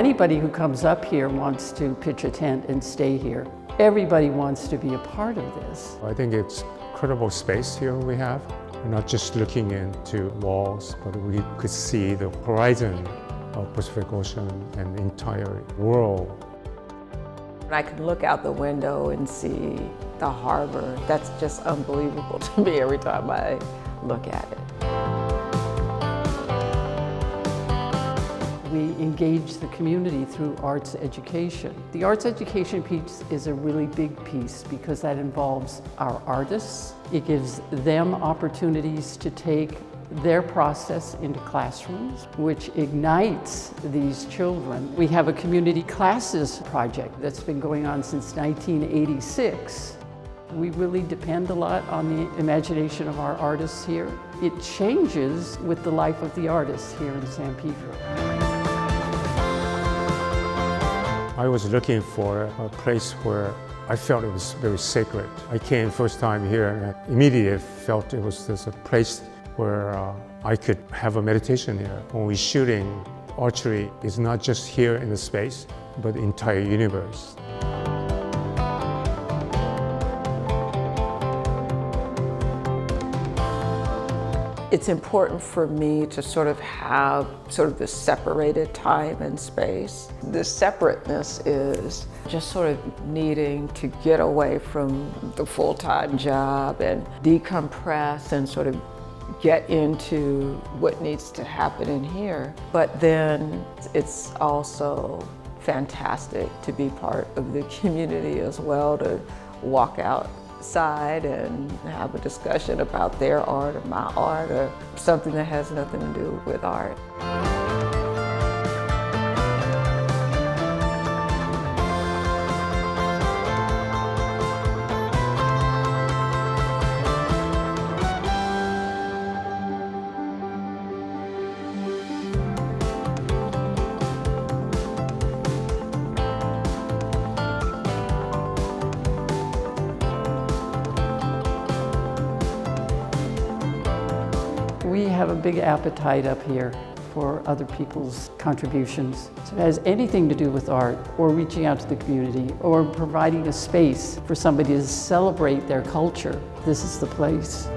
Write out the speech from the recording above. anybody who comes up here wants to pitch a tent and stay here. Everybody wants to be a part of this. I think it's incredible space here we have. We're not just looking into walls, but we could see the horizon of Pacific Ocean and the entire world. I could look out the window and see the harbor. That's just unbelievable to me every time I look at it. We engage the community through arts education. The arts education piece is a really big piece because that involves our artists. It gives them opportunities to take their process into classrooms, which ignites these children. We have a community classes project that's been going on since 1986. We really depend a lot on the imagination of our artists here. It changes with the life of the artists here in San Pedro. I was looking for a place where I felt it was very sacred. I came first time here and I immediately felt it was just a place where I could have a meditation here. When we're shooting, archery is not just here in the space, but the entire universe. It's important for me to sort of have this separated time and space. The separateness is just sort of needing to get away from the full-time job and decompress and sort of get into what needs to happen in here. But then it's also fantastic to be part of the community as well, to walk outside and have a discussion about their art or my art or something that has nothing to do with art. We have a big appetite up here for other people's contributions. So it has anything to do with art or reaching out to the community or providing a space for somebody to celebrate their culture. This is the place.